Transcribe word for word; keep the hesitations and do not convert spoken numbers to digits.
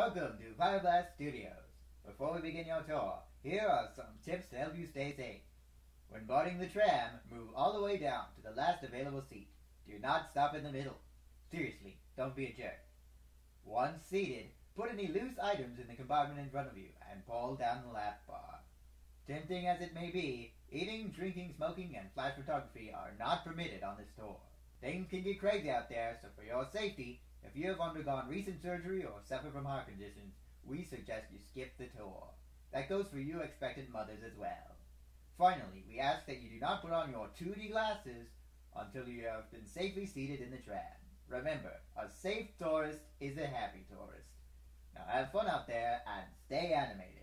Welcome to FireBlast Studios. Before we begin your tour, here are some tips to help you stay safe. When boarding the tram, move all the way down to the last available seat. Do not stop in the middle. Seriously, don't be a jerk. Once seated, put any loose items in the compartment in front of you and pull down the lap bar. Tempting as it may be, eating, drinking, smoking, and flash photography are not permitted on this tour. Things can get crazy out there, so for your safety, if you have undergone recent surgery or suffer from heart conditions, we suggest you skip the tour. That goes for you expectant mothers as well. Finally, we ask that you do not put on your two D glasses until you have been safely seated in the tram. Remember, a safe tourist is a happy tourist. Now have fun out there and stay animated.